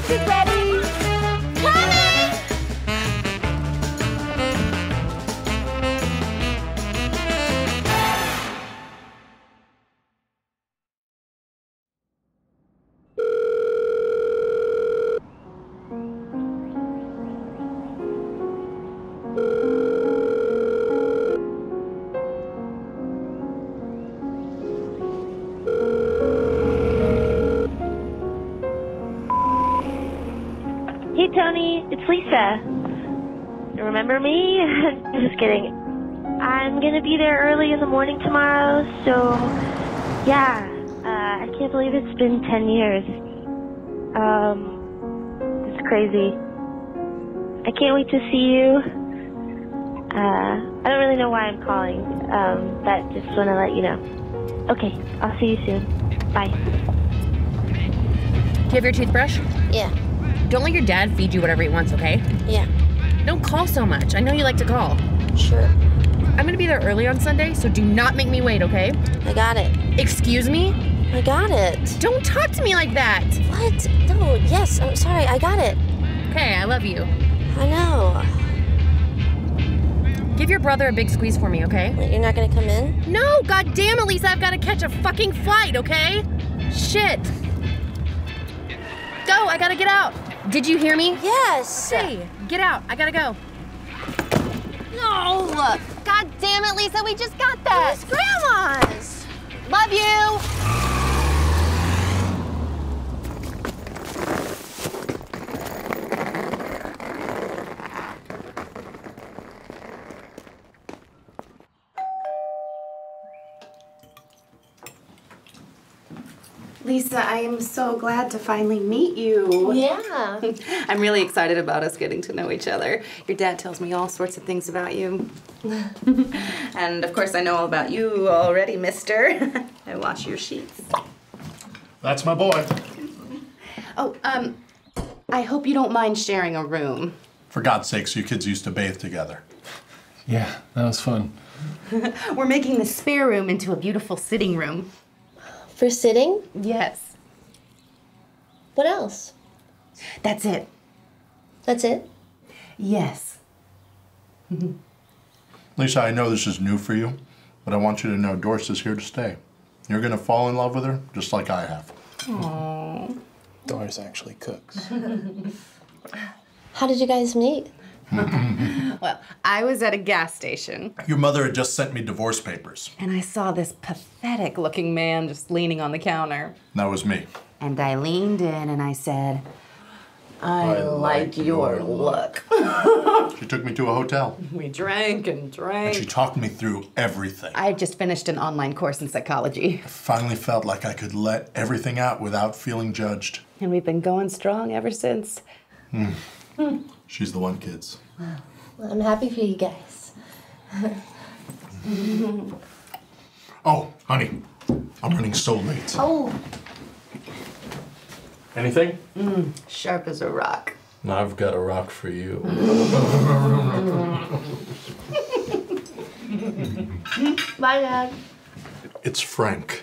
breakfast is ready. Coming! Hey, Tony, it's Lisa. Remember me? Just kidding. I'm going to be there early in the morning tomorrow, so, yeah. I can't believe it's been 10 years. It's crazy. I can't wait to see you. I don't really know why I'm calling, but just want to let you know. Okay, I'll see you soon. Bye. Do you have your toothbrush? Yeah. Don't let your dad feed you whatever he wants, okay? Yeah. Don't call so much. I know you like to call. Sure. I'm going to be there early on Sunday, so do not make me wait, okay? I got it. Excuse me? I got it. Don't talk to me like that. What? No, yes, I'm sorry. I got it. Okay, I love you. I know. Give your brother a big squeeze for me, okay? Wait, you're not going to come in? No, goddamn it, Lisa. I've got to catch a fucking flight, okay? Shit. Go, I got to get out. Did you hear me? Yes. Hey, get out. I gotta go. No. Look. God damn it, Lisa. We just got that. It was Grandma's. Love you. Lisa, I am so glad to finally meet you. Yeah. I'm really excited about us getting to know each other. Your dad tells me all sorts of things about you. And of course I know all about you already, mister. I wash your sheets. That's my boy. Oh, I hope you don't mind sharing a room. For God's sakes, you kids used to bathe together. Yeah, that was fun. We're making the spare room into a beautiful sitting room. For sitting? Yes. What else? That's it. That's it? Yes. Lisa, I know this is new for you, but I want you to know Doris is here to stay. You're going to fall in love with her just like I have. Aww. Doris actually cooks. How did you guys meet? Well, I was at a gas station. Your mother had just sent me divorce papers. And I saw this pathetic looking man just leaning on the counter. That was me. And I leaned in and I said, I like your look. She took me to a hotel. We drank and drank. And she talked me through everything. I had just finished an online course in psychology. I finally felt like I could let everything out without feeling judged. And we've been going strong ever since. She's the one, kids. Wow. Well, I'm happy for you guys. Oh, honey, I'm running so late. Oh. Anything? Sharp as a rock. Now I've got a rock for you. Bye, Dad. It's Frank.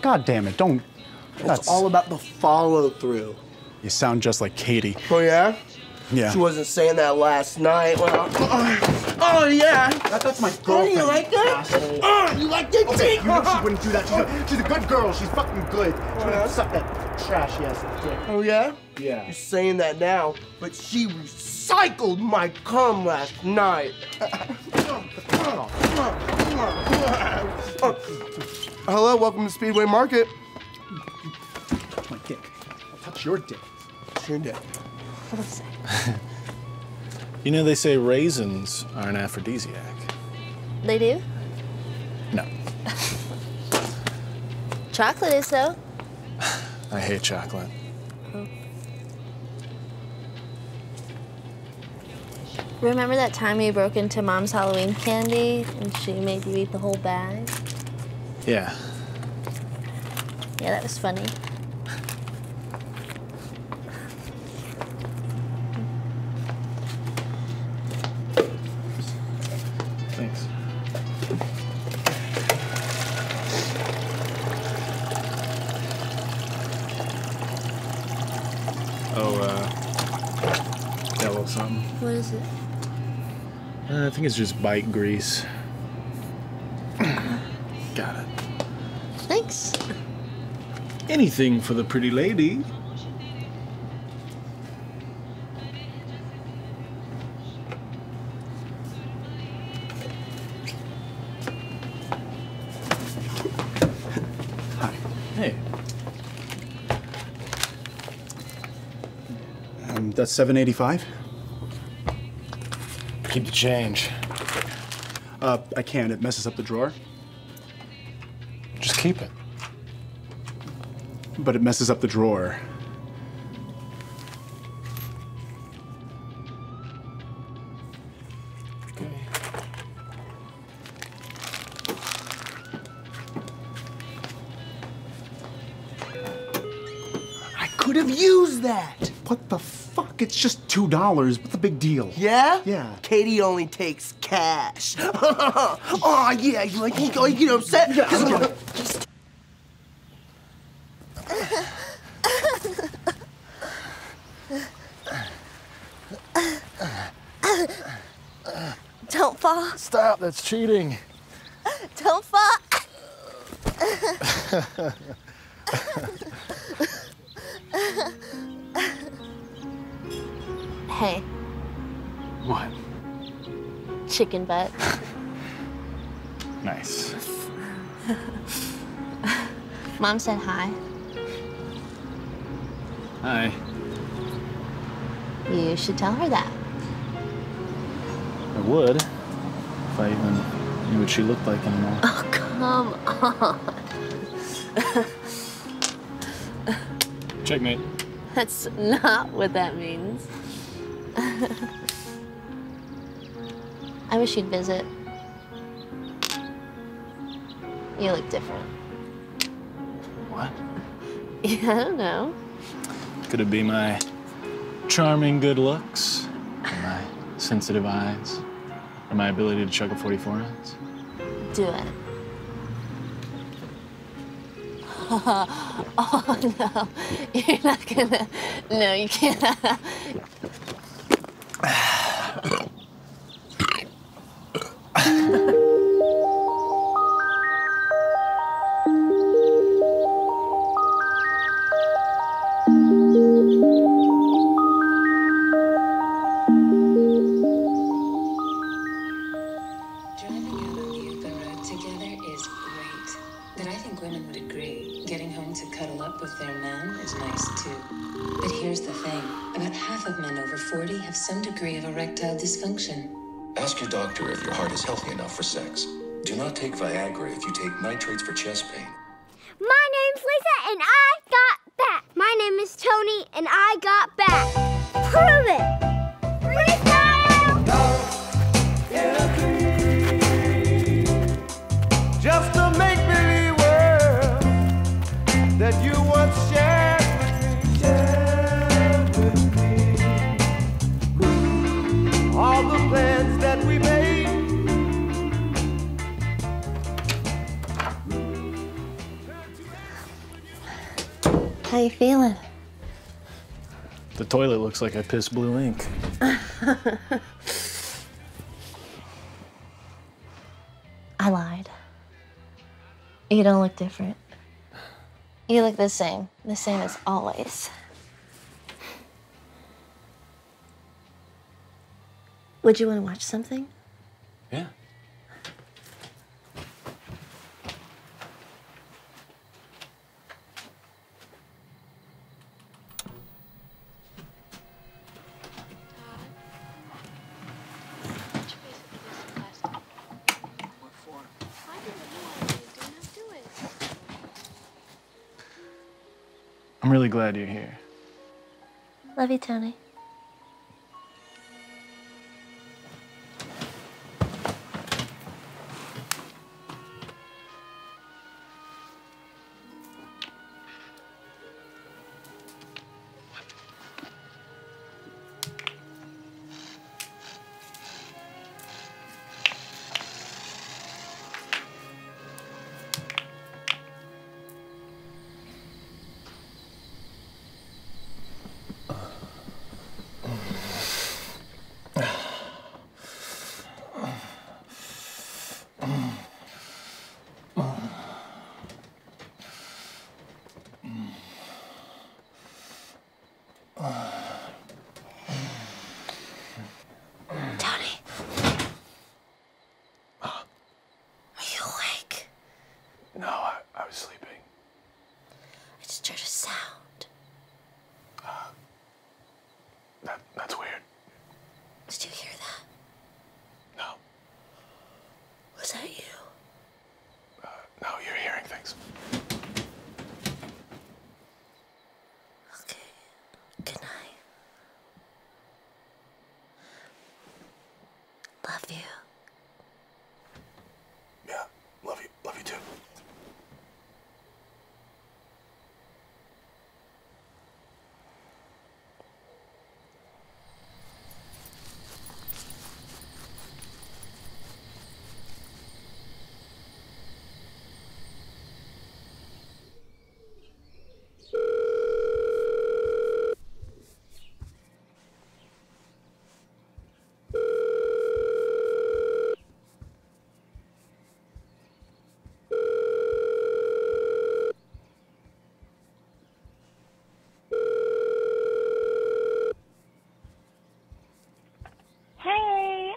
God damn it, don't. It's all about the follow through. You sound just like Katie. Oh, yeah? Yeah. She wasn't saying that last night. Well, oh, yeah. That's my girlfriend. Oh, you like that? Oh, you like that? Okay, you know she wouldn't do that. She's a good girl. She's fucking good. She wouldn't suck that trashy ass dick. Oh, yeah? Yeah. You're saying that now, but she recycled my cum last night. Hello, welcome to Speedway Market. Touch my dick. I'll touch your dick. It's your dick. You know, they say raisins are an aphrodisiac. They do? No. Chocolate is, though. I hate chocolate. Oh. Remember that time you broke into Mom's Halloween candy and she made you eat the whole bag? Yeah. Yeah, that was funny. Thanks. Oh, yeah, a little something. What is it? I think it's just bike grease. Got it. Thanks. Anything for the pretty lady. Hey. That's $7.85? Keep the change. I can't. It messes up the drawer. Just keep it. But it messes up the drawer. Could have used that. What the fuck? It's just $2. What's the big deal? Yeah? Yeah. Katie only takes cash. Oh, yeah. You like, you know what I'm saying? Yeah. Don't fall. Stop. That's cheating. Don't fall. Hey. What? Chicken butt. Nice. Mom said hi. Hi. You should tell her that. I would. If I even knew what she looked like anymore. Oh, come on. Checkmate. That's not what that means. I wish you'd visit. You look different. What? Yeah, I don't know. Could it be my charming good looks? Or my sensitive eyes? Or my ability to chug a 44 ounce? Do it. Oh, no. You're not gonna. No, you can't. Driving out on the open road together is great. Then I think women would agree. Getting home to cuddle up with their man is nice, too. But here's the thing. About half of men over 40 have some degree of erectile dysfunction. Ask your doctor if your heart is healthy enough for sex. Do not take Viagra if you take nitrates for chest pain. My name's Lisa, and I got back. My name is Tony, and I got back. Prove it! That you once shared with me, all the plans that we made. How you feeling? The toilet looks like I pissed blue ink. I lied. You don't look different. You look the same as always. Would you want to watch something? Yeah. I'm really glad you're here. Love you, Tony. Tony. Are you awake? No, I was sleeping. I just heard a sound. That's weird. Did you hear that? No. Was that you? No, you're hearing things. Love you. Yeah, love you. Love you too.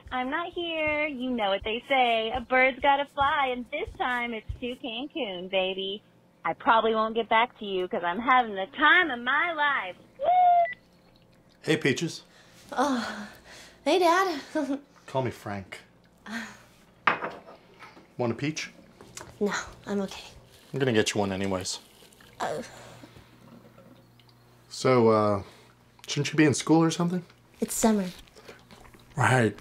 I'm not here. You know what they say. A bird's gotta fly, and this time it's to Cancun, baby. I probably won't get back to you because I'm having the time of my life. Woo! Hey, Peaches. Oh, hey, Dad. Call me Frank. Want a peach? No, I'm okay. I'm gonna get you one anyways. So, shouldn't you be in school or something? It's summer. Right.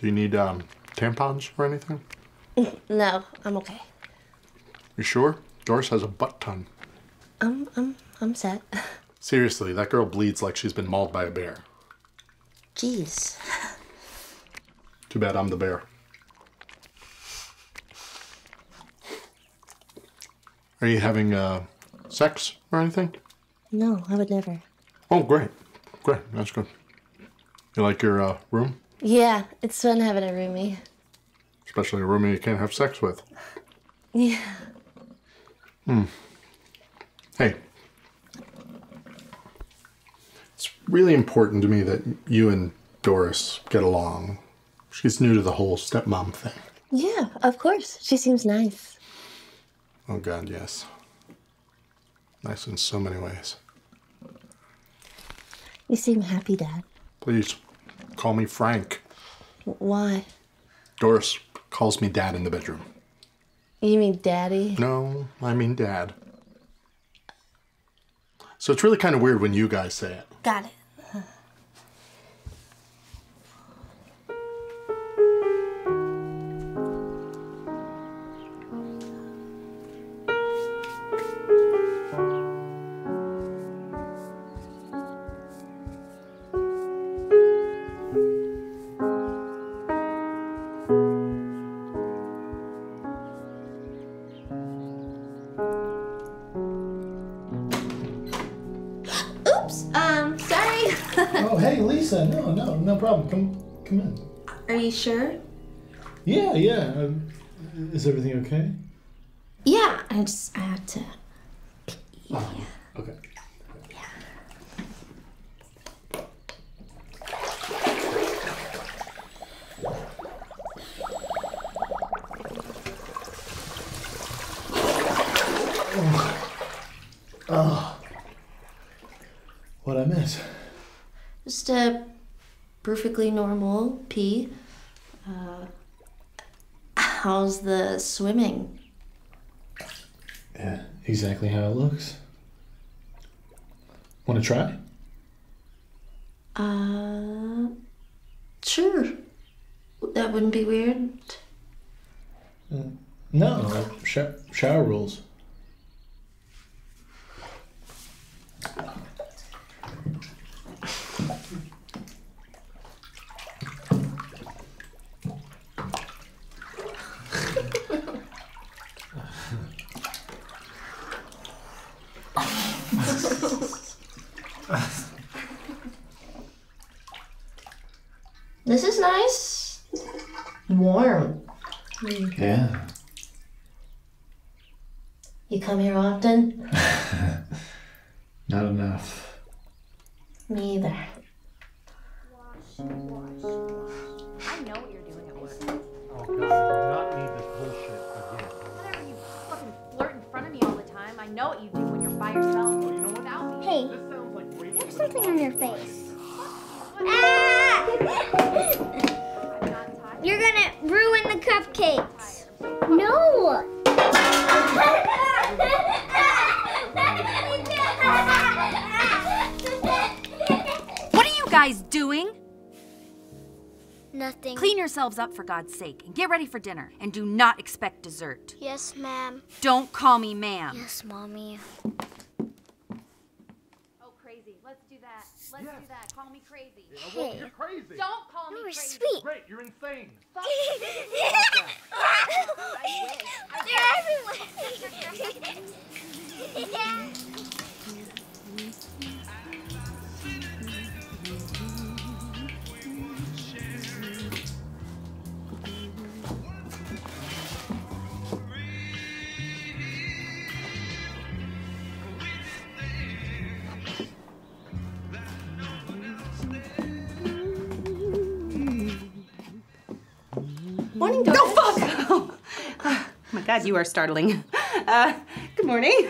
Do you need tampons or anything? No, I'm okay. You sure? Doris has a butt ton. I'm set. Seriously, that girl bleeds like she's been mauled by a bear. Jeez. Too bad I'm the bear. Are you having sex or anything? No, I would never. Oh, great. Great, that's good. You like your room? Yeah, it's fun having a roomie. Especially a roomie you can't have sex with. Yeah. Hmm. Hey. It's really important to me that you and Doris get along. She's new to the whole stepmom thing. Yeah, of course. She seems nice. Oh, God, yes. Nice in so many ways. You seem happy, Dad. Please. Call me Frank. Why? Doris calls me Dad in the bedroom. You mean Daddy? No, I mean Dad. So it's really kind of weird when you guys say it. Got it. Oh, hey, Lisa. No problem. Come in. Are you sure? Yeah. Is everything okay? Yeah, I have to pee. Oh, okay. Yeah. Oh. What'd I miss? Just a perfectly normal pee. How's the swimming? Yeah, exactly how it looks. Want to try? Sure. That wouldn't be weird. No, shower rules. This is nice. Warm. Yeah. You come here often? Not enough. Me either. I know what you're doing at work. Oh, God, I do not need this bullshit again. Whatever, you fucking flirt in front of me all the time. I know what you do when you're by yourself. You know, without me. Hey, there's something on your face. You're gonna ruin the cupcakes. No! What are you guys doing? Nothing. Clean yourselves up for God's sake and get ready for dinner. And do not expect dessert. Yes, ma'am. Don't call me ma'am. Yes, mommy. Let's do that. Let's do that. Call me crazy. Hey. Well, you're crazy. Don't call me crazy. Sweet. Great, you're insane. Fuck you. They're everywhere. Morning, Doris. No, fuck! Oh my God, you are startling. Good morning.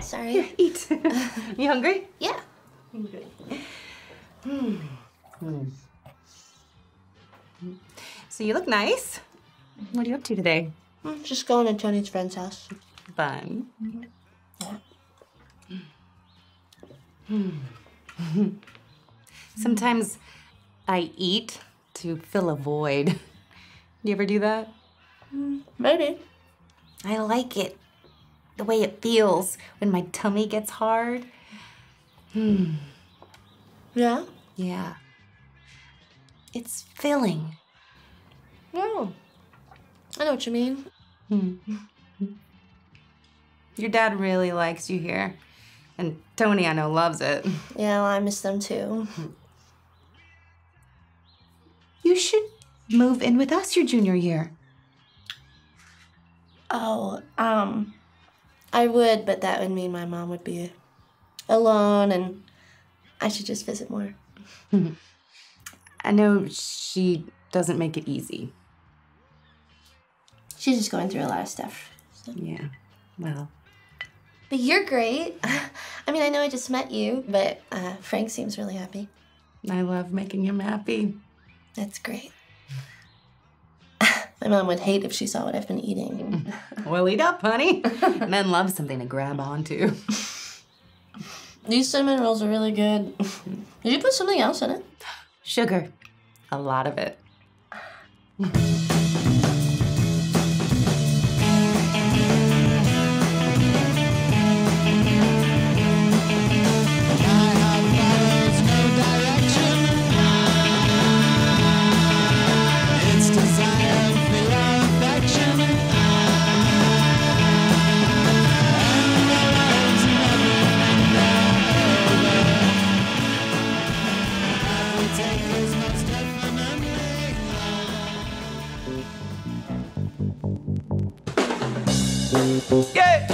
Sorry. Here, eat. You hungry? Yeah. Good. So you look nice. What are you up to today? Just going to Tony's friend's house. Fun. Sometimes I eat to fill a void. Do you ever do that? Maybe. I like it. The way it feels when my tummy gets hard. Yeah? Yeah. It's filling. Oh. I know what you mean. Your dad really likes you here. And Tony, I know, loves it. Yeah, well, I miss them too. You should move in with us your junior year. Oh, I would, but that would mean my mom would be alone and I should just visit more. I know she doesn't make it easy. She's just going through a lot of stuff. So. Yeah, well. But you're great. I mean, I know I just met you, but Frank seems really happy. I love making him happy. That's great. My mom would hate if she saw what I've been eating. Well, eat up, honey. Men love something to grab onto. These cinnamon rolls are really good. Did you put something else in it? Sugar. A lot of it. Yeah,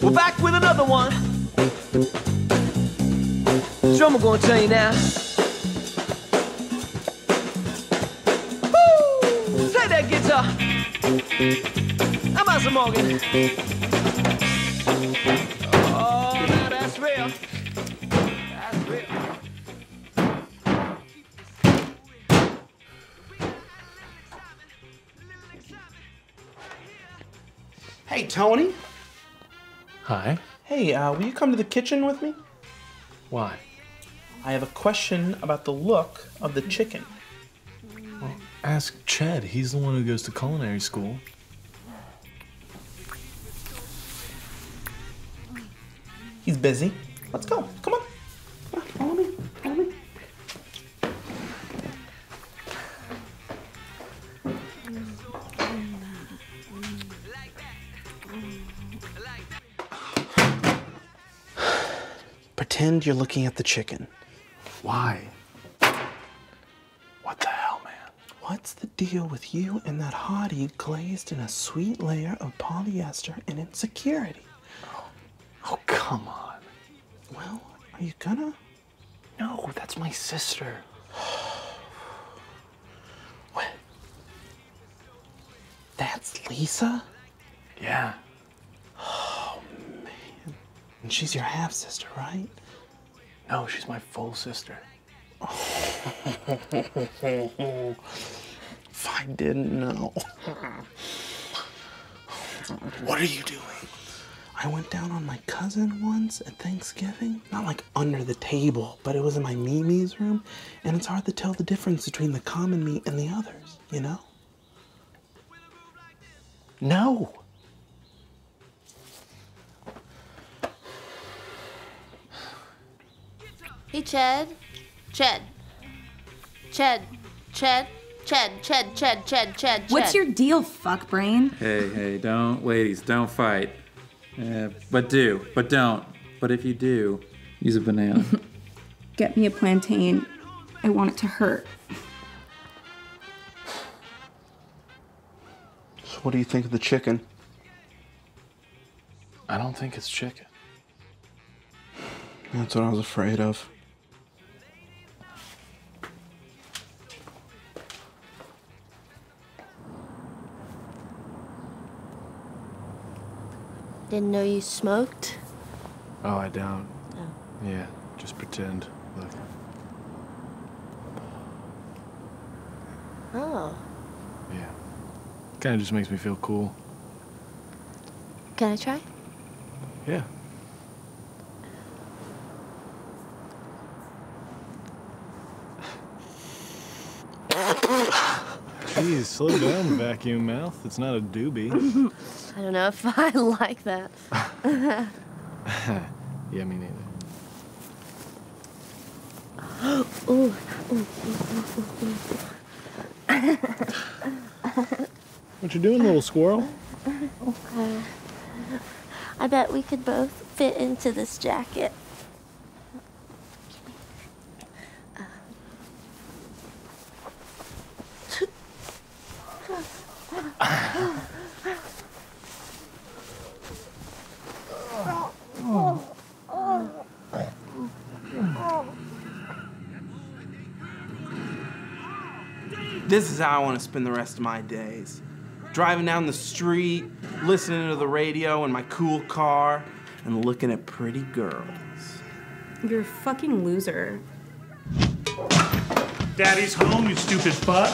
we're back with another one. Drummer gonna tell you now. Woo! Play that guitar. I'm out some Morgan. Oh, now that's real. That's real. Hey, Tony. Hi. Hey, will you come to the kitchen with me? Why? I have a question about the look of the chicken. Well, ask Ched. He's the one who goes to culinary school. He's busy. Let's go. Come on. Come on, follow me. Follow me. Pretend you're looking at the chicken. Why? What the hell, man? What's the deal with you and that hottie glazed in a sweet layer of polyester and insecurity? Oh, come on. Well, are you gonna? No, that's my sister. What? That's Lisa? Yeah. And she's your half-sister, right? No, she's my full sister. If I didn't know. What are you doing? I went down on my cousin once at Thanksgiving. Not like under the table, but it was in my Mimi's room. And it's hard to tell the difference between the common me and the others, you know? No. Hey, Ched. Ched. Ched. Ched. Ched. Ched. Ched. Ched. Ched. What's your deal, fuckbrain? Hey, don't, ladies, don't fight. But do, but don't. But if you do, use a banana. Get me a plantain. I want it to hurt. So what do you think of the chicken? I don't think it's chicken. That's what I was afraid of. Didn't know you smoked? Oh, I don't. Oh. Yeah, just pretend. Look. Oh. Yeah. Kind of just makes me feel cool. Can I try? Yeah. Jeez, slow down, vacuum mouth. It's not a doobie. I don't know if I like that. Yeah, me neither. Ooh. What you doing, little squirrel? I bet we could both fit into this jacket. This is how I want to spend the rest of my days. Driving down the street, listening to the radio in my cool car, and looking at pretty girls. You're a fucking loser. Daddy's home, you stupid fuck.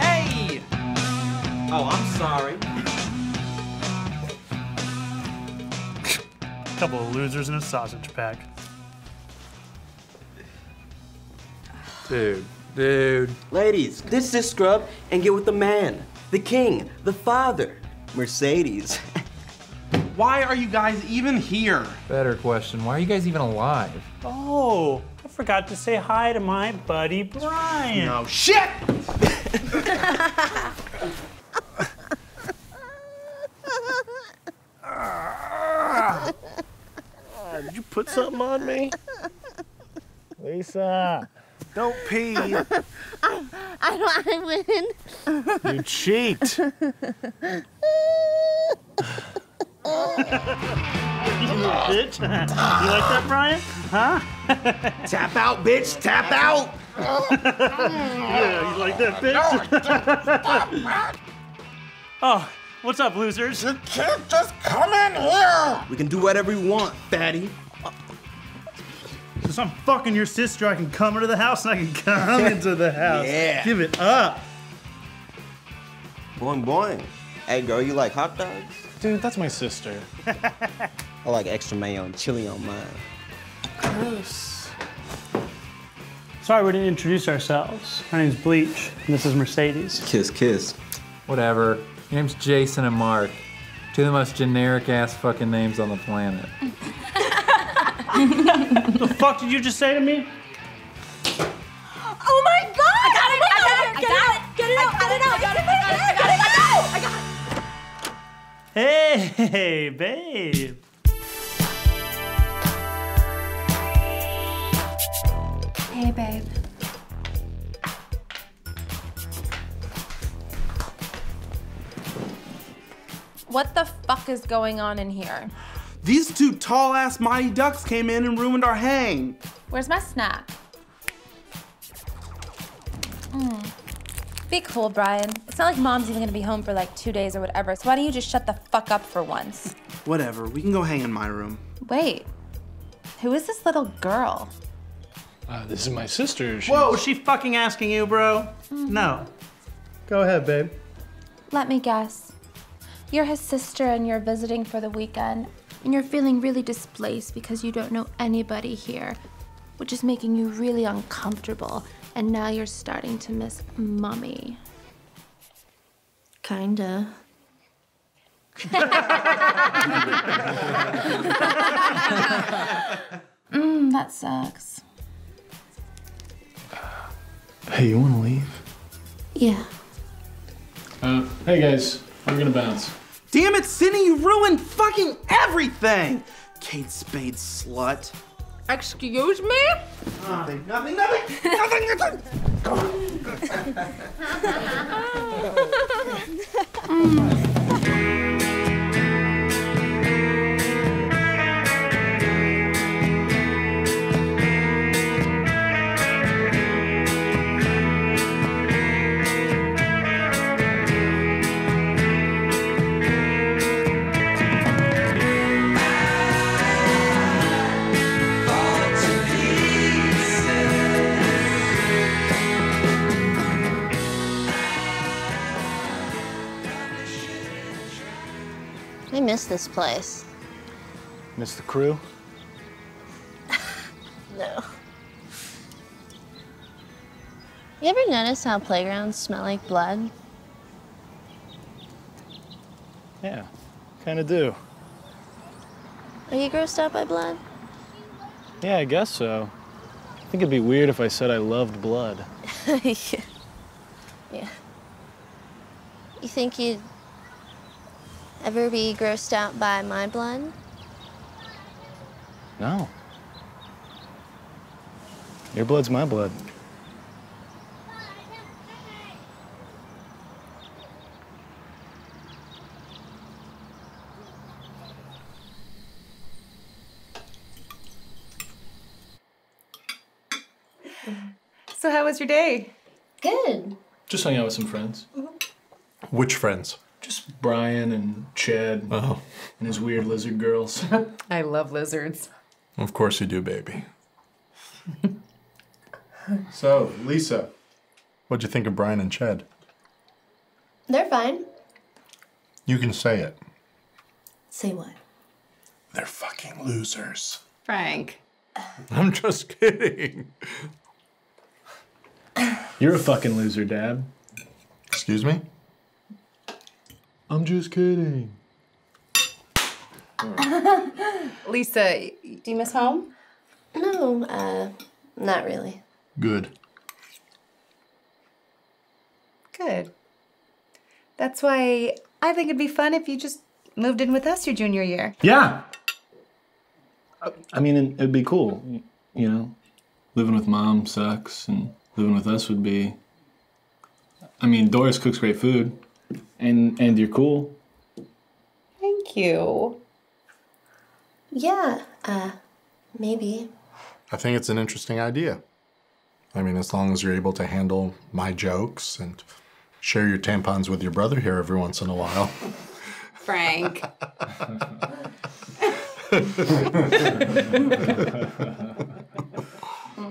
Hey! Oh, I'm sorry. Couple of losers in a sausage pack. Dude. Ladies, ditch this scrub and get with the man, the king, the father, Mercedes. Why are you guys even here? Better question, why are you guys even alive? Oh, I forgot to say hi to my buddy, Brian. No shit! Did you put something on me? Lisa. Don't pee. I win. You cheat. You little bitch. You like that, Brian? Huh? Tap out, bitch. Tap out. Yeah, you like that, bitch? Oh, what's up, losers? You can't just come in here. We can do whatever we want, fatty. Since I'm fucking your sister, I can come into the house and I can come into the house. Yeah. Give it up. Boing, boing. Hey, girl, you like hot dogs? Dude, that's my sister. I like extra mayo and chili on mine. Gross. Sorry we didn't introduce ourselves. My name's Bleach, and this is Mercedes. Kiss, kiss. Whatever. Your name's Jason and Mark. Two of the most generic-ass fucking names on the planet. What the fuck did you just say to me? Oh my god! I got it out! Hey, babe. Hey, babe. What the fuck is going on in here? These two tall-ass mighty ducks came in and ruined our hang. Where's my snack? Be cool, Brian. It's not like Mom's even gonna be home for like 2 days or whatever, so why don't you just shut the fuck up for once? Whatever, we can go hang in my room. Wait, who is this little girl? This is my sister. Whoa, is she fucking asking you, bro? No. Go ahead, babe. Let me guess. You're his sister and you're visiting for the weekend. And you're feeling really displaced because you don't know anybody here, which is making you really uncomfortable. And now you're starting to miss Mommy. Kinda. That sucks. Hey, you wanna leave? Yeah. Hey guys, we're gonna bounce. Damn it, Cindy, you ruined fucking everything! Kate Spade slut. Excuse me? Nothing. I miss this place. Miss the crew? No. You ever notice how playgrounds smell like blood? Yeah, kind of do. Are you grossed out by blood? Yeah, I guess so. I think it'd be weird if I said I loved blood. Yeah. You think you'd ever be grossed out by my blood? No. Your blood's my blood. So how was your day? Good. Just hung out with some friends. Mm-hmm. Which friends? Just Brian and Chad and his weird lizard girls. I love lizards. Of course you do, baby. So, Lisa, what'd you think of Brian and Chad? They're fine. You can say it. Say what? They're fucking losers. Frank. I'm just kidding. You're a fucking loser, Dad. Excuse me? I'm just kidding. Lisa, do you miss home? No, not really. Good. Good. That's why I think it'd be fun if you just moved in with us your junior year. Yeah. I mean, it'd be cool, you know? living with mom sucks, and living with us would be, I mean, Doris cooks great food, and you're cool. Thank you. Yeah, maybe. I think it's an interesting idea. I mean, as long as you're able to handle my jokes and share your tampons with your brother here every once in a while. Frank.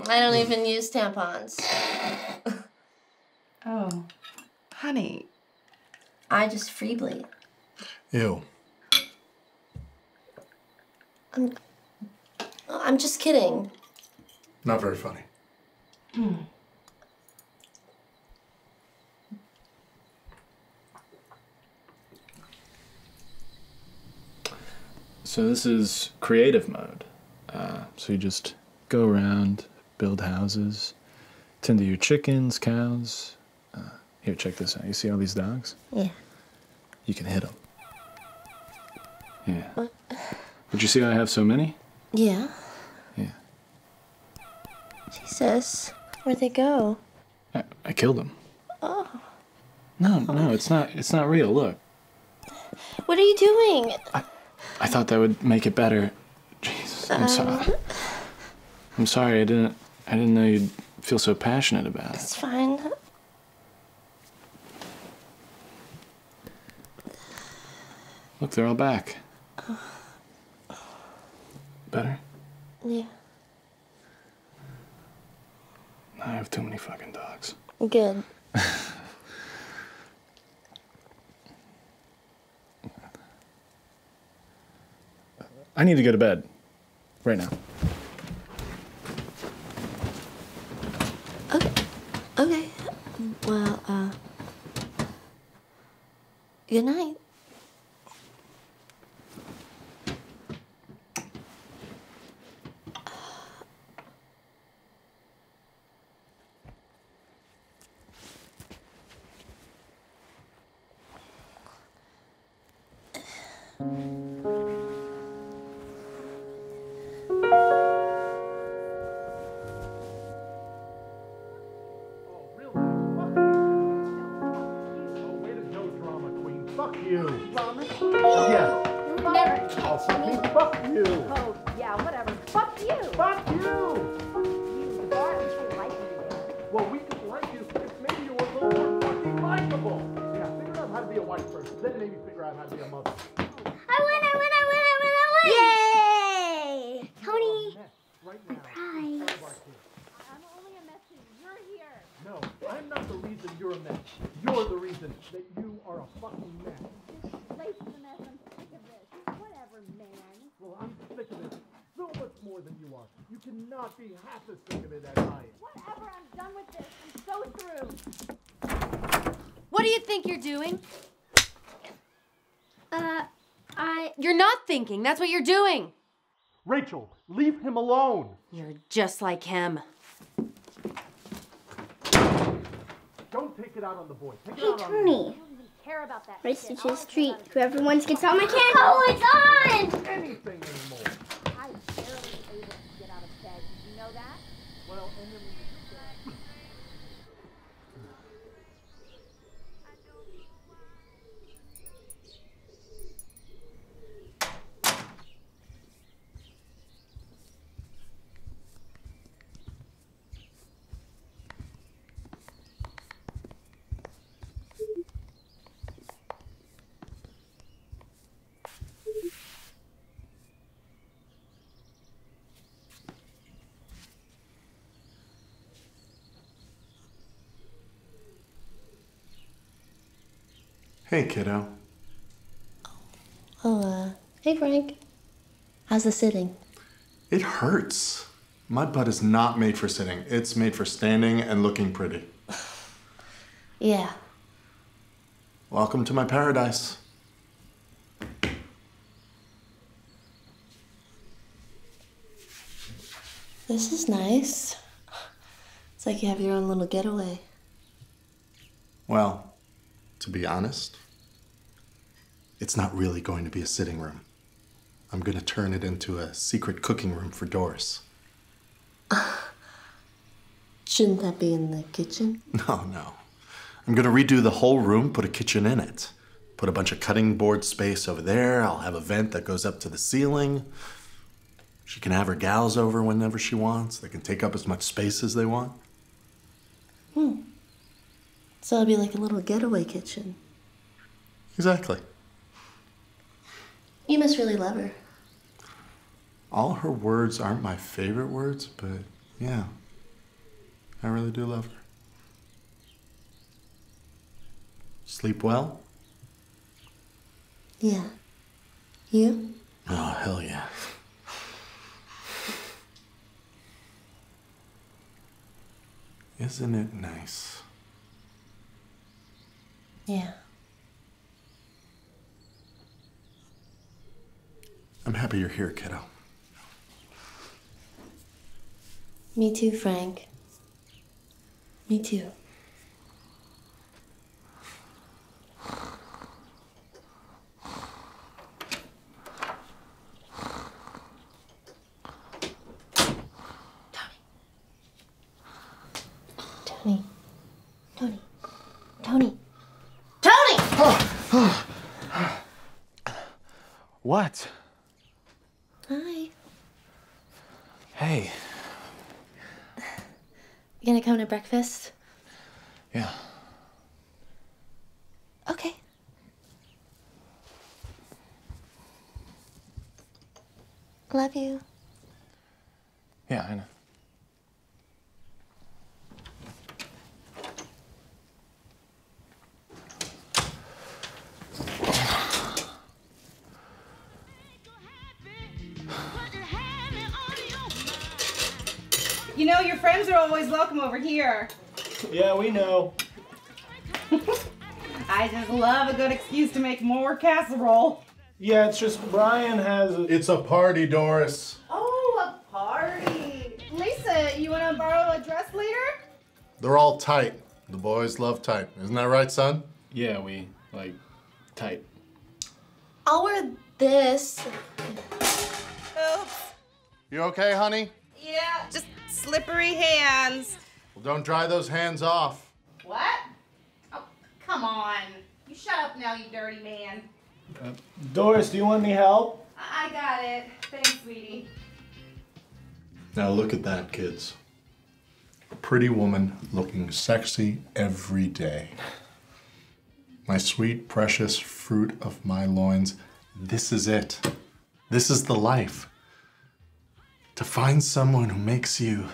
I don't even use tampons. Oh, honey. I just free bleed. Ew. I'm just kidding. Not very funny. Mm. So this is creative mode. So you just go around, build houses, tend to your chickens, cows. Here, check this out. You see all these dogs? Yeah. You can hit them. Yeah. What? But you see how I have so many? Yeah. Yeah. Jesus, where'd they go? I killed them. Oh. No, it's not real, look. What are you doing? I thought that would make it better. Jesus, I'm sorry. I'm sorry, I didn't know you'd feel so passionate about it. It's fine. Look, they're all back. Better? Yeah. I have too many fucking dogs. Good. I need to go to bed. Right now. Okay. Okay. Well, good night. That's what you're doing. Rachel, leave him alone. You're just like him. Don't take it out on the boy. Take it out on me. I don't even care about that. Race to the street. Whoever wins gets all my candy. Oh, it's on! Anything anymore. I barely able to get out of bed. Did you know that? Well, and then we Hey, kiddo. Oh, hey, Frank. How's the sitting? It hurts. My butt is not made for sitting. It's made for standing and looking pretty. Yeah. Welcome to my paradise. This is nice. It's like you have your own little getaway. Well, to be honest, it's not really going to be a sitting room. I'm going to turn it into a secret cooking room for Doris. Shouldn't that be in the kitchen? No, no. I'm gonna redo the whole room, put a kitchen in it. Put a bunch of cutting board space over there. I'll have a vent that goes up to the ceiling. She can have her gals over whenever she wants. They can take up as much space as they want. Hmm. So it'll be like a little getaway kitchen. Exactly. You must really love her. All her words aren't my favorite words, but yeah, I really do love her. Sleep well? Yeah. You? Oh, hell yeah. Isn't it nice? Yeah. I'm happy you're here, kiddo. Me too, Frank. Me too. Tony. Tony. Tony. Tony! What? Hi. Hey. You gonna come to breakfast? Yeah. Okay. Love you. Yeah, I know. You know, your friends are always welcome over here. Yeah, we know. I just love a good excuse to make more casserole. Yeah, it's just Brian has a... It's a party, Doris. Oh, a party. Lisa, you want to borrow a dress later? They're all tight. The boys love tight. Isn't that right, son? Yeah, we like tight. I'll wear this. Oops. You okay, honey? Yeah, just... slippery hands. Well, don't dry those hands off. What? Oh, come on. You shut up now, you dirty man. Doris, do you want any help? I got it. Thanks, sweetie. Now look at that, kids. A pretty woman looking sexy every day. My sweet, precious fruit of my loins. This is it. This is the life. To find someone who makes you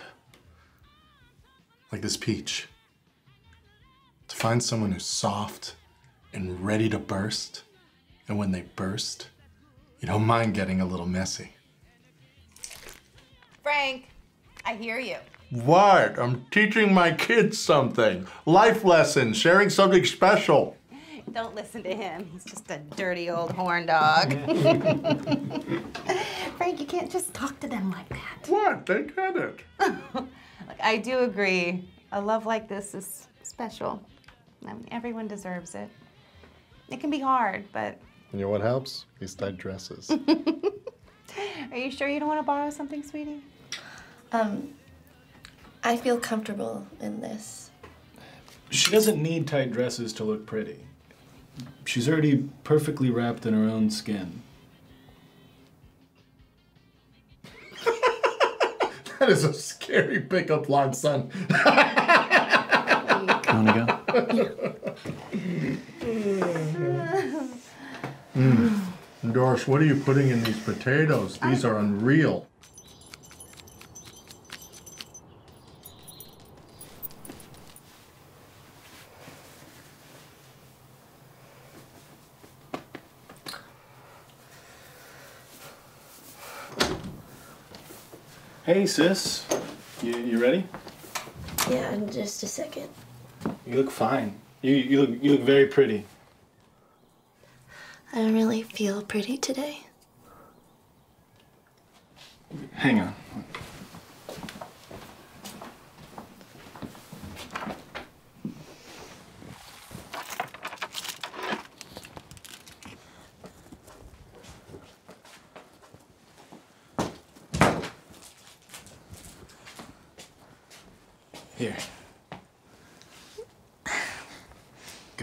like this peach. To find someone who's soft and ready to burst. And when they burst, you don't mind getting a little messy. Frank, I hear you. What? I'm teaching my kids something. Life lessons, sharing something special. Don't listen to him. He's just a dirty old horn dog. Frank, you can't just talk to them like that. What? They get it. Look, I do agree. A love like this is special. I mean, everyone deserves it. It can be hard, but... You know what helps? These tight dresses. Are you sure you don't want to borrow something, sweetie? I feel comfortable in this. She doesn't need tight dresses to look pretty. She's already perfectly wrapped in her own skin. That is a scary pickup line, son. You wanna go? Doris, what are you putting in these potatoes? These are unreal. Hey, sis. You ready? Yeah, in just a second. You look fine. You look very pretty. I don't really feel pretty today. Hang on. Here.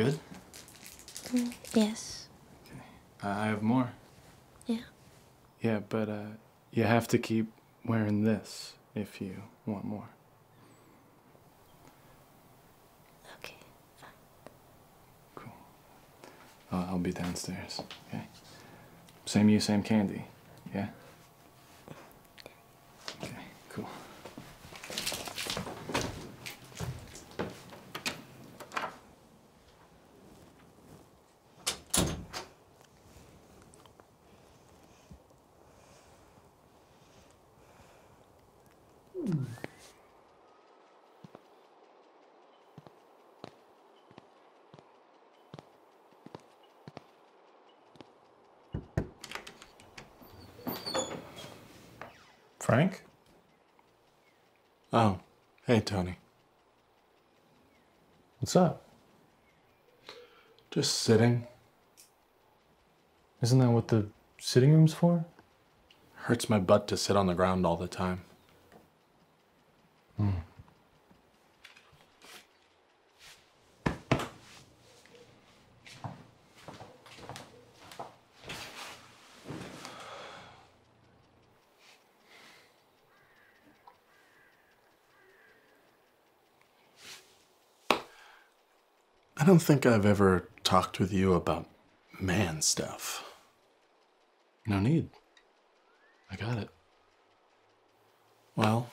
Good? Yes. Okay. I have more. Yeah. Yeah, but you have to keep wearing this if you want more. Okay, fine. Cool. I'll be downstairs, okay? Same you, same candy, yeah? Okay, cool. Frank? Oh, hey, Tony. What's up? Just sitting. Isn't that what the sitting room's for? Hurts my butt to sit on the ground all the time. Hmm. I don't think I've ever talked with you about man stuff. No need. I got it. Well,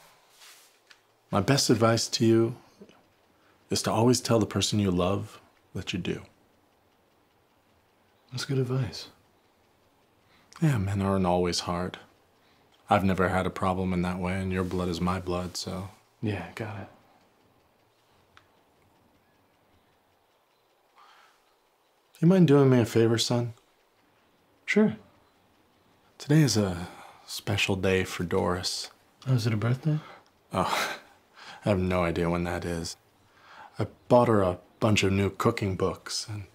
my best advice to you is to always tell the person you love that you do. That's good advice. Yeah, men aren't always hard. I've never had a problem in that way, and your blood is my blood, so... Yeah, got it. You mind doing me a favor, son? Sure. Today is a special day for Doris. Oh, is it her birthday? Oh, I have no idea when that is. I bought her a bunch of new cooking books, and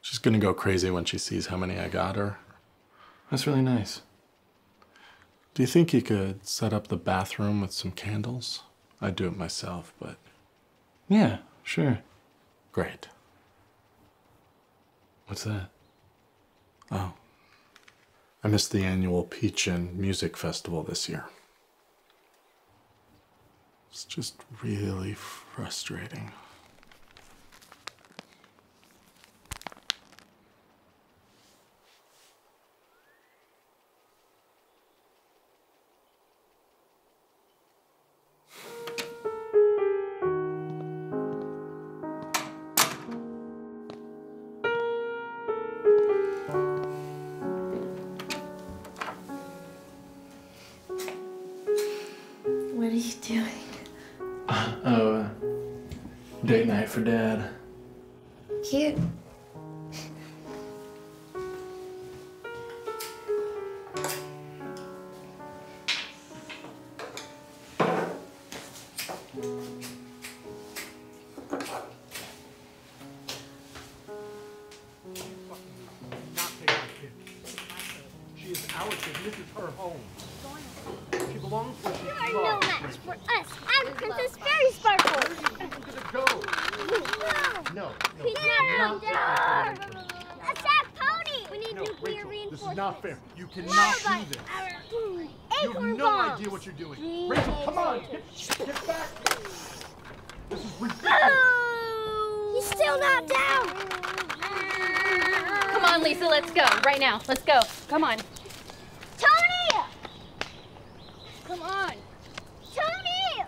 she's gonna go crazy when she sees how many I got her. That's really nice. Do you think you could set up the bathroom with some candles? I'd do it myself, but... Yeah, sure. Great. What's that? Oh, I missed the annual Peachin Music Festival this year. It's just really frustrating. Date night for Dad. Cute. She is ours, and this is her home. She belongs to us. You are no match for us. I'm Princess Fairy Sparkle. Go. No. He's not fair. A sad pony. We need nuclear reinforcements. This is not fair. You cannot do this. You have no idea what you're doing. Rachel, come on. Get back. This is ridiculous. He's still not down. Come on, Lisa. Let's go. Right now. Let's go. Come on. Tony! Come on. Tony!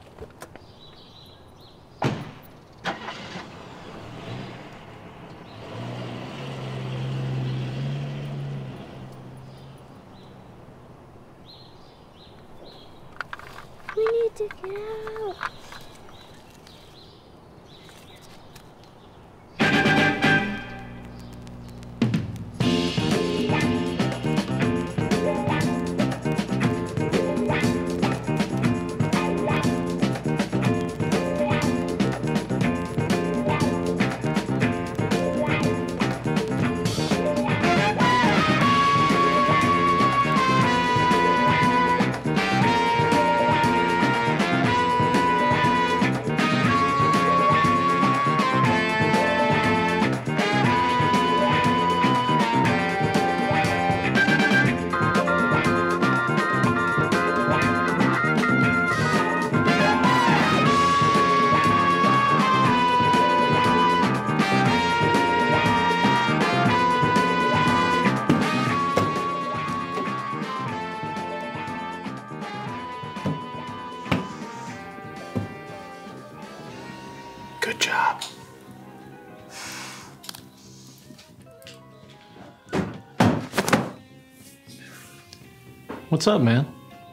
To get out. What's up, man?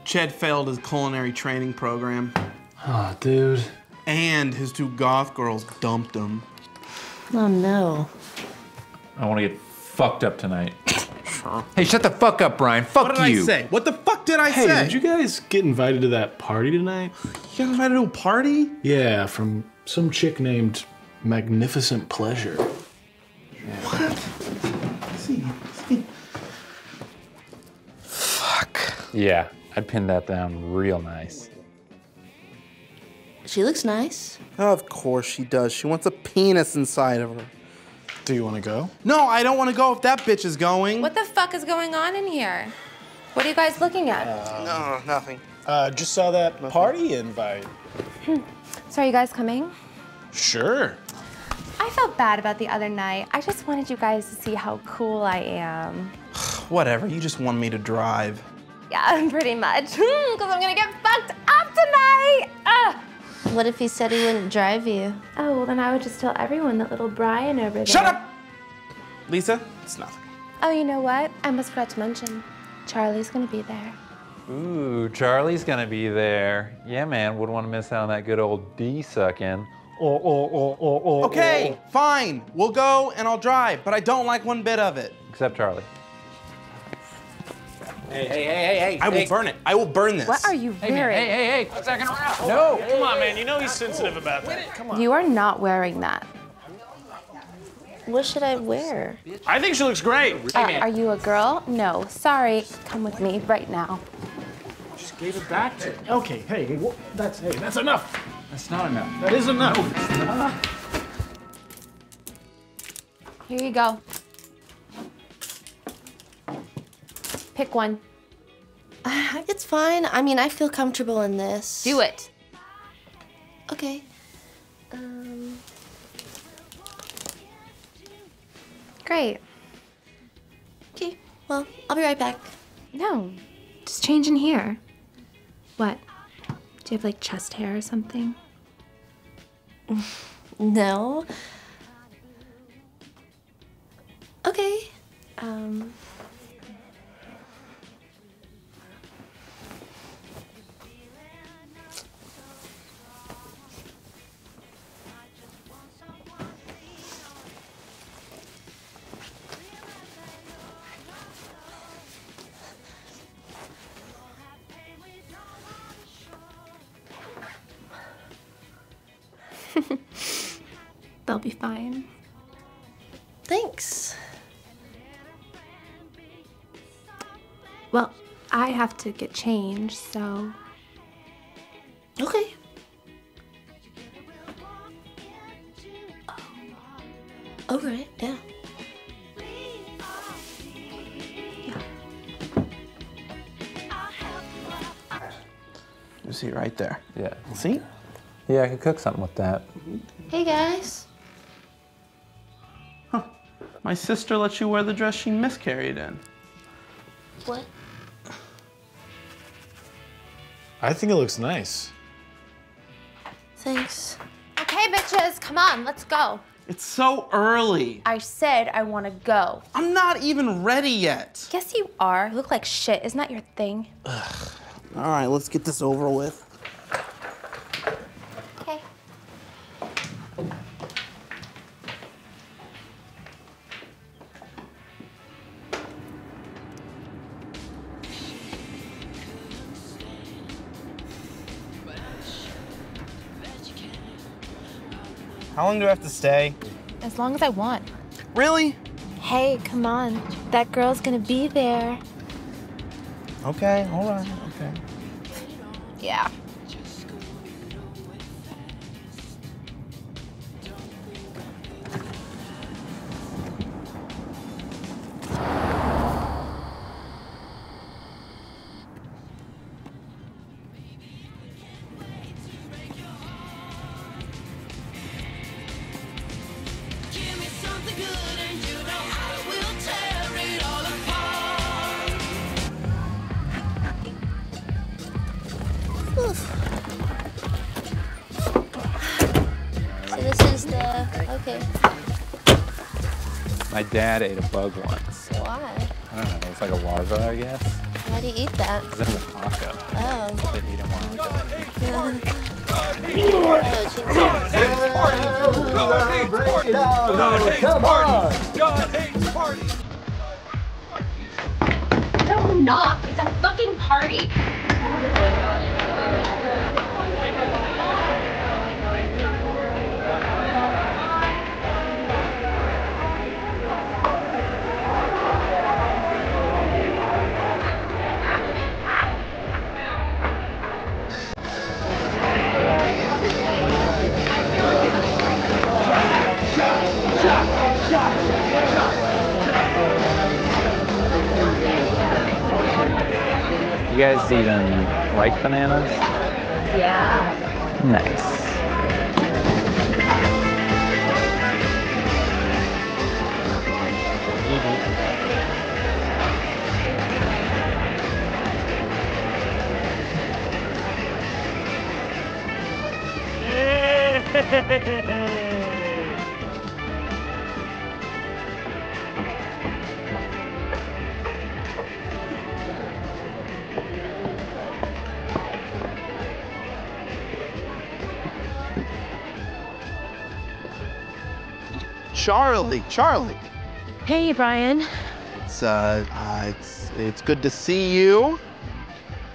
Ched failed his culinary training program. Aw, dude. And his two goth girls dumped him. Oh, no. I want to get fucked up tonight. Sure. Hey, shut the fuck up, Brian. Fuck you. What did I say? What the fuck did I say? Hey, did you guys get invited to that party tonight? You got invited to a party? Yeah, from some chick named Magnificent Pleasure. Yeah. What? See. Fuck. Yeah, I pinned that down real nice. She looks nice. Oh, of course she does. She wants a penis inside of her. Do you want to go? No, I don't want to go if that bitch is going. What the fuck is going on in here? What are you guys looking at? No, nothing. Just saw that party invite. So are you guys coming? Sure. I felt bad about the other night. I just wanted you guys to see how cool I am. Whatever, you just want me to drive. Yeah, pretty much. Because I'm going to get fucked up tonight. Ugh. What if he said he wouldn't drive you? Oh, well, then I would just tell everyone that little Brian over there. Shut up! Lisa, it's nothing. Oh, you know what? I almost forgot to mention. Charlie's gonna be there. Ooh, Charlie's gonna be there. Yeah, man, wouldn't want to miss out on that good old D-sucking. Okay, fine. We'll go and I'll drive, but I don't like one bit of it. Except Charlie. Hey. I will burn it. I will burn this. What are you wearing? Hey. Second round. No. Come on, man. You know he's sensitive about that. Come on. You are not wearing that. What should I wear? I think she looks great. Are you a girl? No. Sorry. Come with me right now. Just gave it back to her. Okay. Hey, that's enough. That's not enough. That is enough. Here you go. Pick one. It's fine. I mean, I feel comfortable in this. Do it. Okay. Great. Okay, well, I'll be right back. No, just change in here. What? Do you have, like, chest hair or something? No. Okay. They'll be fine. Thanks. Well, I have to get changed, so... Okay. All right, yeah. You see right there. Yeah. See? Yeah, I could cook something with that. Hey, guys. Huh. My sister let you wear the dress she miscarried in. What? I think it looks nice. Thanks. Okay, bitches, come on, let's go. It's so early. I said I want to go. I'm not even ready yet. Yes, you are. You look like shit. Isn't that your thing? Ugh. All right, let's get this over with. How long do I have to stay? As long as I want. Really? Hey, come on. That girl's gonna be there. Okay, hold on, okay. Yeah. My dad ate a bug once. Why? I don't know, it's like a larva, I guess. Why do you eat that? Because it was a taco. Oh. But he didn't want it. No, not. It's a fucking party. You guys even like bananas? Yeah. Nice. Charlie. Hey, Brian. It's good to see you,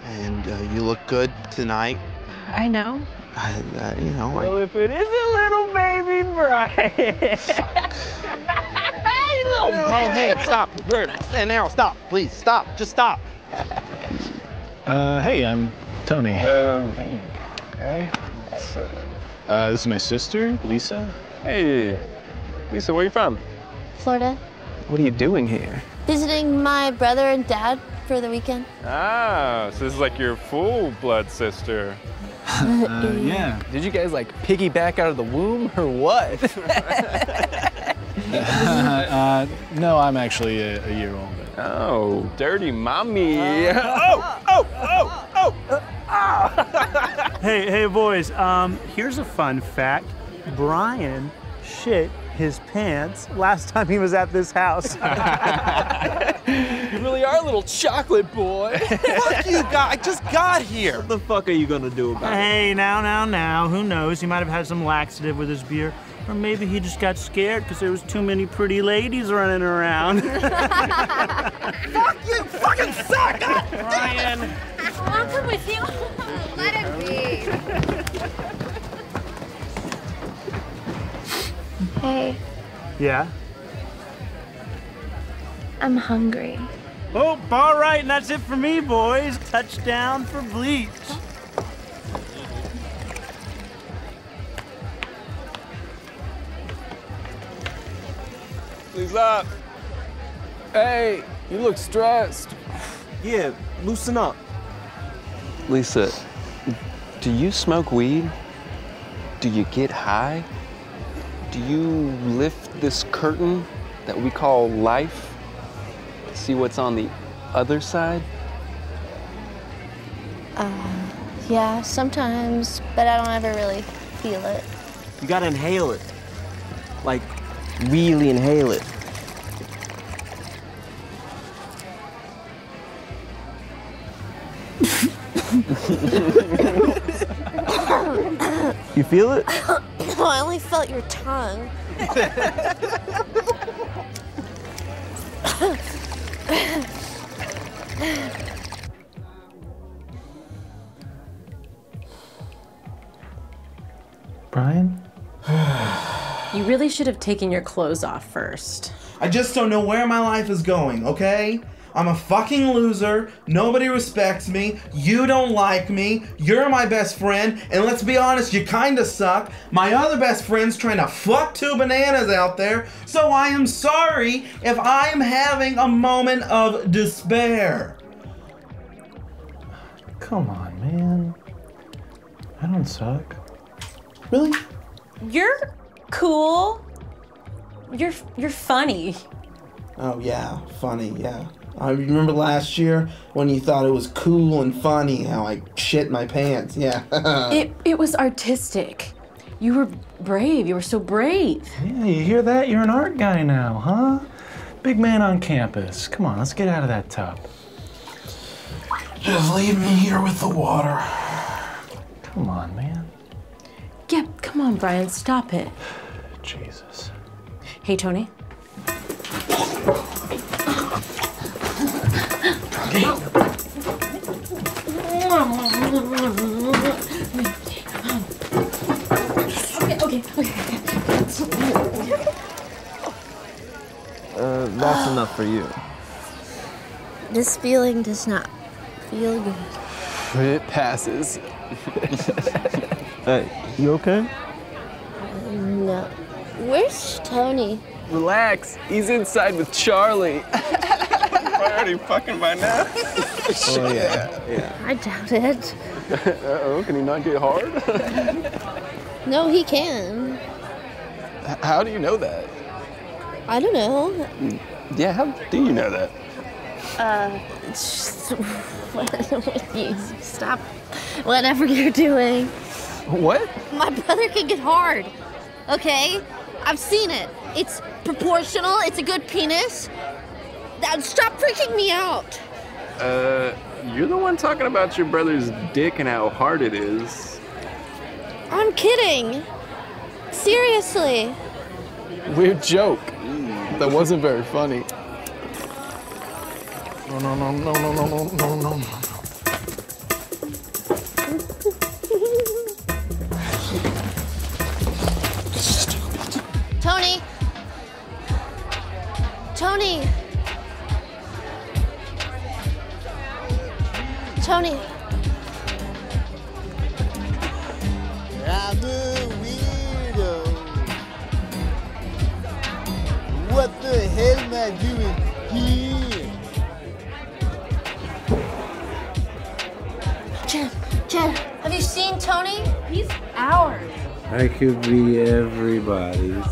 and you look good tonight. I know. You know. Well, if it isn't little baby Brian. Oh, hey, stop, Bert, and Errol, stop, please, stop, just stop. Hey, I'm Tony. Hey. This is my sister, Lisa. Hey. Lisa, where are you from? Florida. What are you doing here? Visiting my brother and dad for the weekend. Ah, so this is like your full blood sister. Yeah. Did you guys like piggyback out of the womb or what? No, I'm actually a year older. Oh, dirty mommy. Oh. Hey, boys, here's a fun fact. Brian shit his pants last time he was at this house. You really are a little chocolate boy. Fuck you guys, I just got here. What the fuck are you gonna do about it? Hey, now, who knows? He might have had some laxative with his beer. Or maybe he just got scared because there was too many pretty ladies running around. Fuck you, fucking suck! Brian. I'm come with you. Let him be. Hey. Yeah? I'm hungry. Oh, all right, and that's it for me, boys. Touchdown for Bleach. Lisa. Hey, you look stressed. Yeah, loosen up. Lisa, do you smoke weed? Do you get high? Do you lift this curtain that we call life to see what's on the other side? Yeah, sometimes, but I don't ever really feel it. You gotta inhale it. Like, really inhale it. You feel it? No, I only felt your tongue. Brian? You really should have taken your clothes off first. I just don't know where my life is going, okay? I'm a fucking loser, nobody respects me, you don't like me, you're my best friend, and let's be honest, you kinda suck. My other best friend's trying to fuck two bananas out there, so I am sorry if I'm having a moment of despair. Come on, man. I don't suck. Really? You're cool. You're funny. Oh yeah, funny, yeah. I remember last year when you thought it was cool and funny how I shit my pants, yeah. It was artistic. You were brave, you were so brave. Yeah, you hear that? You're an art guy now, huh? Big man on campus. Come on, let's get out of that tub. Just leave me here with the water. Come on, man. Yeah, come on, Brian, stop it. Jesus. Hey, Tony. Okay. That's enough for you. This feeling does not feel good. But it passes. Hey, you okay? No. Where's Tony? Relax. He's inside with Charlie. We're already fucking by now. Oh, yeah. I doubt it. Uh-oh, can he not get hard? No, he can. How do you know that? I don't know. Yeah, how do you know that? Stop whatever you're doing. What? My brother can get hard, okay? I've seen it. It's proportional, it's a good penis. Stop freaking me out. You're the one talking about your brother's dick and how hard it is. I'm kidding. Seriously. Weird joke. That wasn't very funny. No. Tony! Tony! Tony! What the hell am I doing here? Jen, have you seen Tony? He's ours. I could be everybody's.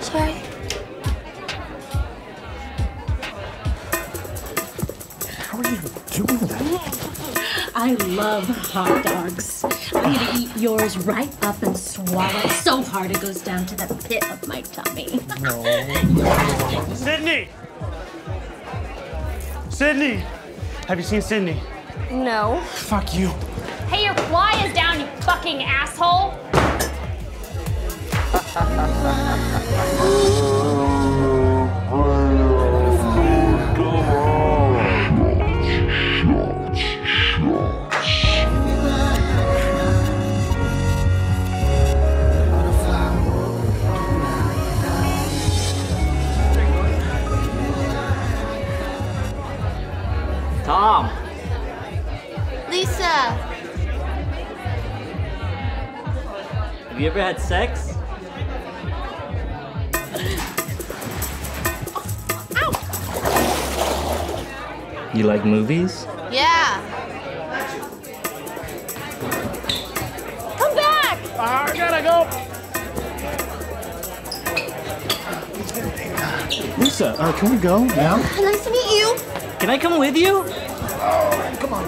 Sorry. How are you doing that? I love hot dogs. I'm gonna eat yours right up and swallow it so hard it goes down to the pit of my tummy. No. Sydney! Sydney! Have you seen Sydney? No. Fuck you. Hey, your fly is down, you fucking asshole! Tom! Lisa! Have you ever had sex? Ow. You like movies? Yeah. Come back! I gotta go. Lisa, can we go now? Nice to meet you. Can I come with you? Oh, come on.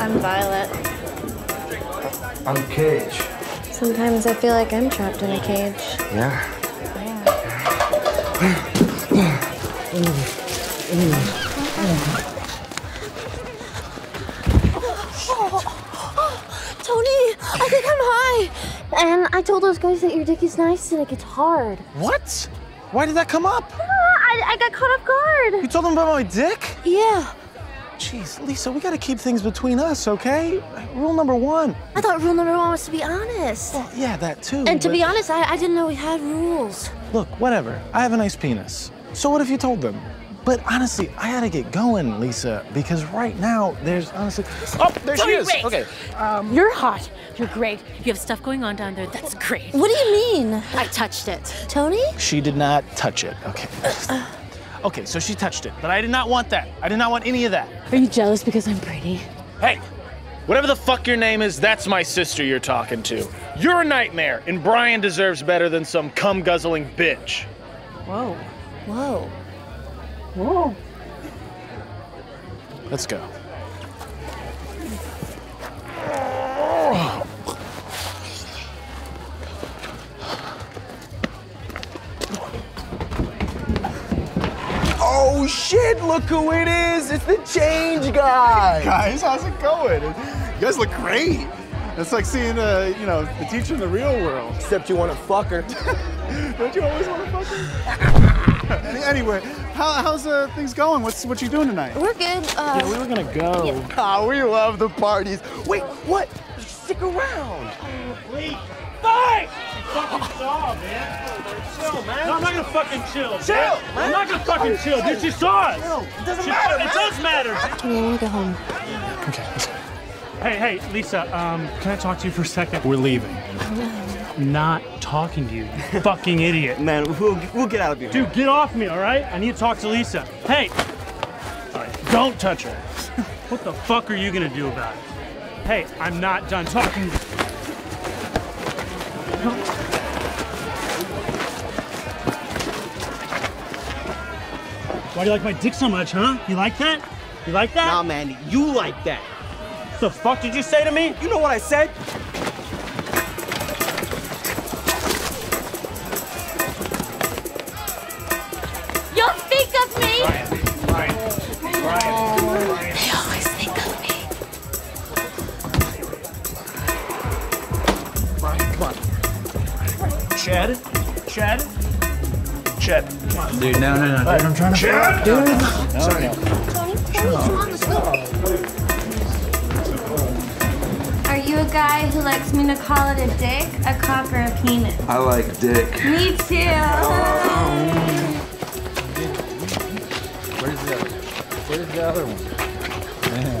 I'm Violet. I'm Cage. Sometimes I feel like I'm trapped in a cage. Oh, Tony, I think I'm high. And I told those guys that your dick is nice and it gets hard. What? Why did that come up? I got caught off guard. You told them about my dick? Yeah. Jeez, Lisa, we gotta keep things between us, okay? Rule number one. I thought rule number one was to be honest. Well, yeah, that too. And to be honest, I didn't know we had rules. Look, whatever. I have a nice penis. So what if you told them? But honestly, I gotta get going, Lisa, because right now there's honestly. Oh, there she is. Wait. Okay. You're hot. You're great. You have stuff going on down there. That's great. What do you mean? I touched it. Tony? She did not touch it. Okay. Okay, so she touched it, but I did not want that. I did not want any of that. Are you jealous because I'm pretty? Hey, whatever the fuck your name is, that's my sister you're talking to. You're a nightmare, and Brian deserves better than some cum-guzzling bitch. Whoa, whoa, whoa. Let's go. Oh shit, look who it is! It's the Change Guy! Hey guys, how's it going? You guys look great! It's like seeing, you know, the teacher in the real world. Except you want to fuck her. Don't you always want to fuck her? Anyway, how's things going? What you doing tonight? We're good. Yeah, we were gonna go. Yeah. Oh, we love the parties. Wait, what? Stick around. Wait. Fight! Fucking saw, man. Chill, man. No, I'm not gonna fucking chill. Chill, man. I'm not gonna fucking chill. Dude, she saw us. It doesn't matter, man. It does matter. We need to go home. Okay. Hey, Lisa, can I talk to you for a second? We're leaving. Not talking to you, you fucking idiot. Man, we'll get out of here. Dude, get off me, all right? I need to talk to Lisa. Hey. All right, don't touch her. What the fuck are you gonna do about it? Hey, I'm not done talking to you. Why do you like my dick so much, huh? You like that? You like that? Nah, man, you like that. What the fuck did you say to me? You know what I said? You'll think of me! Brian. They always think of me. Brian, come on. Chad. Dude, no, dude, I'm trying to. Chad! Dude, no. Sorry. Tony, are you a guy who likes me to call it a dick, a cock, or a penis? I like dick. Me too. Where's the other one? Man.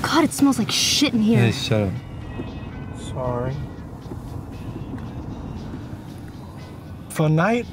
God, it smells like shit in here. Hey, shut up. Sorry. Fun night?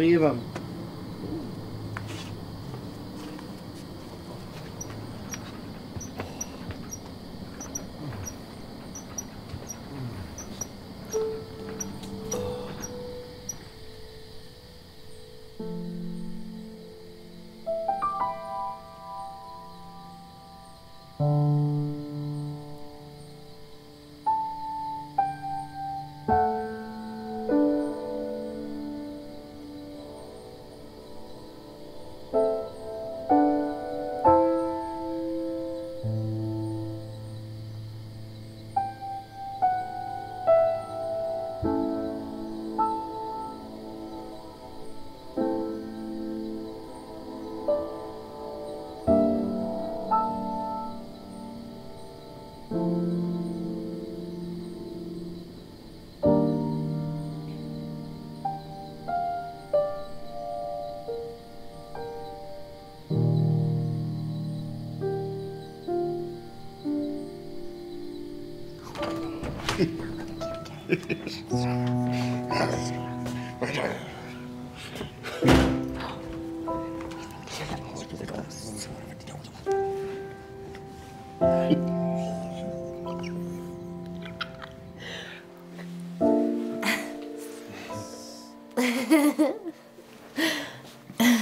Leave him.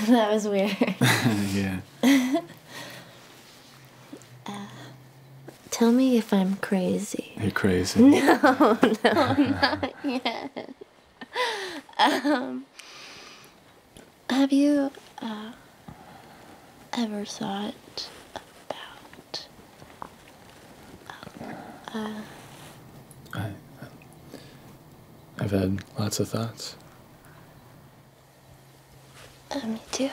That was weird. Yeah. Tell me if I'm crazy. You're crazy. No, no, not yet. Have you ever thought about I've had lots of thoughts. Me too.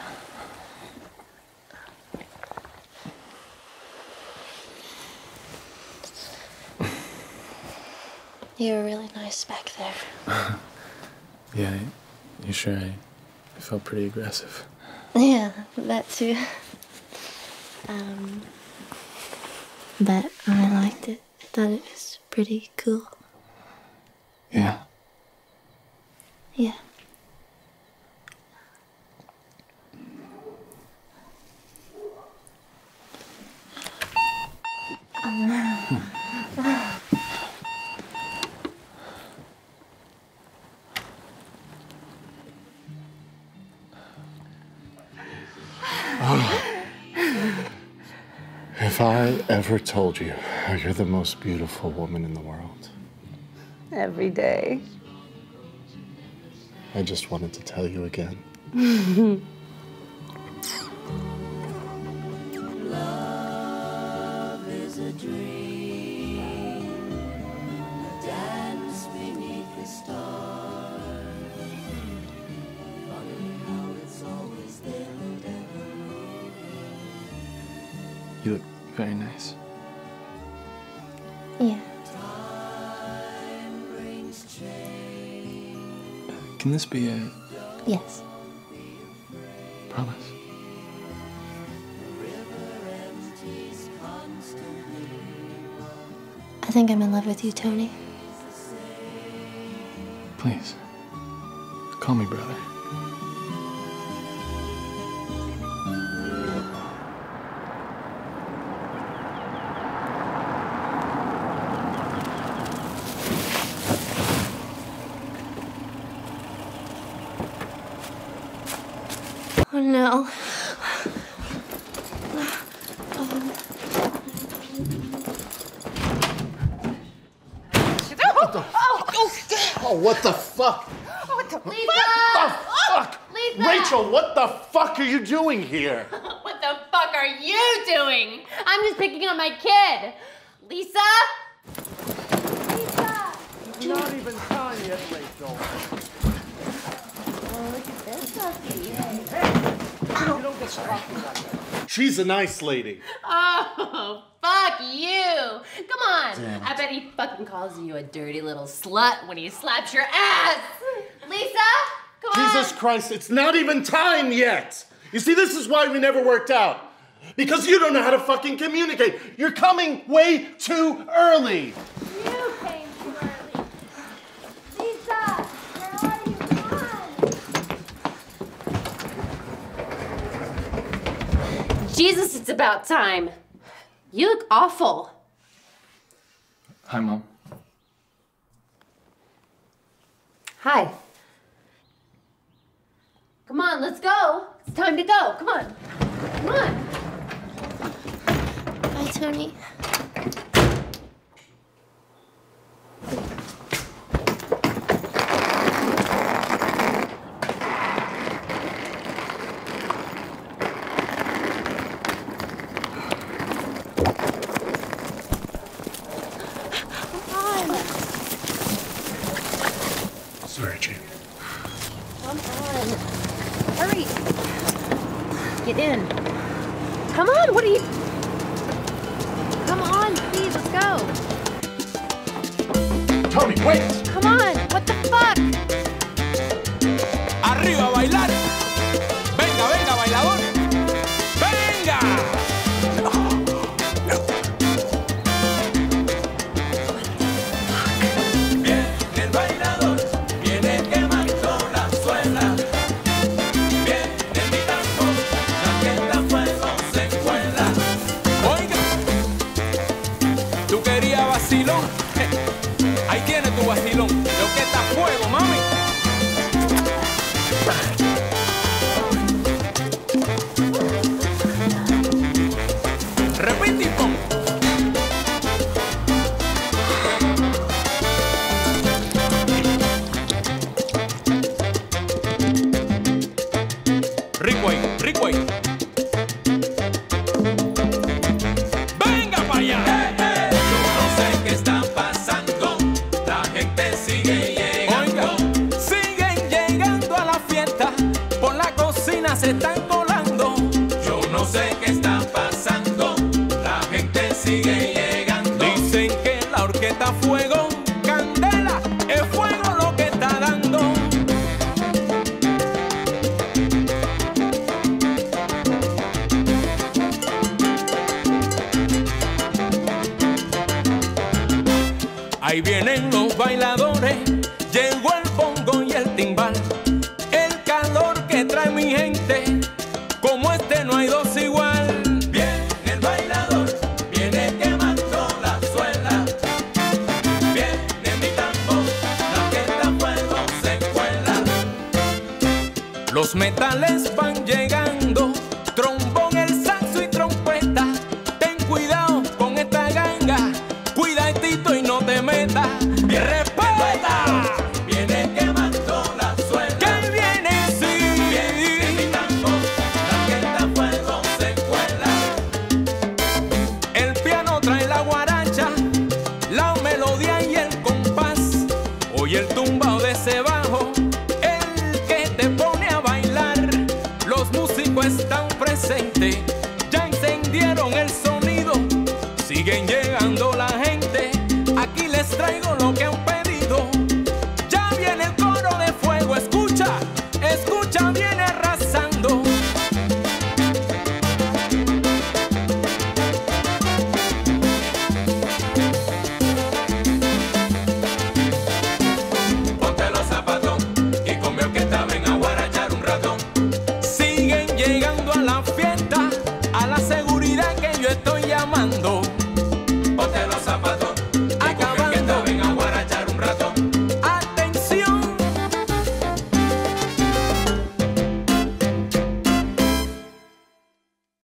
You were really nice back there. Yeah, you sure? I felt pretty aggressive. Yeah, that too. But I liked it. I thought it was pretty cool. Yeah. Yeah. If I ever told you, you're the most beautiful woman in the world. Every day. I just wanted to tell you again. Love is a dream, a dance beneath the stars. Funny how it's always there and ever. You look very nice. Yeah. Can this be a... Yes. Promise. I think I'm in love with you, Tony. Please. Call me brother. Oh no. Oh, what the fuck? Oh, what the fuck? Lisa! Rachel, what the fuck are you doing here? What the fuck are you doing? I'm just picking up my kid. Lisa? Lisa! It's not even time yet, Rachel. Oh, look at this puppy. You don't get talking about that. She's a nice lady. Oh, fuck you. Come on. Damn. I bet he fucking calls you a dirty little slut when he slaps your ass. Lisa, come on. Jesus Christ, it's not even time yet. You see, this is why we never worked out. Because you don't know how to fucking communicate. You're coming way too early. You came too early. Lisa, where are you? Jesus, it's about time. You look awful. Hi, Mom. Hi. Come on, let's go. It's time to go. Come on. Come on. Bye, Tony. In. Come on, what are you... Come on, please, let's go. Tony, wait! Come on, what the fuck? Arriba, bailar. Venga, venga, bailador. Venga! No. Ahí tienes tu vacilón. Lo que está a fuego, mami. Se están colando. Yo no sé qué está pasando. La gente sigue llegando. Dicen que la orquesta a fuego. Candela, es fuego lo que está dando. Ahí vienen los bailadores. Llegó el bongo y el timbal. El calor que trae mi gente. Como este no hay dos igual. Viene el bailador, viene quemando la suela. Viene mi tambor, la que está fuego se cuela. Los metales van llegando, trombón, el saxo y trompeta. Ten cuidado con esta ganga, cuidadito y no te metas. ¡Respeta! Viene quemando la suela. Que viene sí. Viene mi tambor. Y el tumbao de ese bajo, el que te pone a bailar. Los músicos están presentes, ya encendieron el sonido. Siguen llegando la gente, aquí les traigo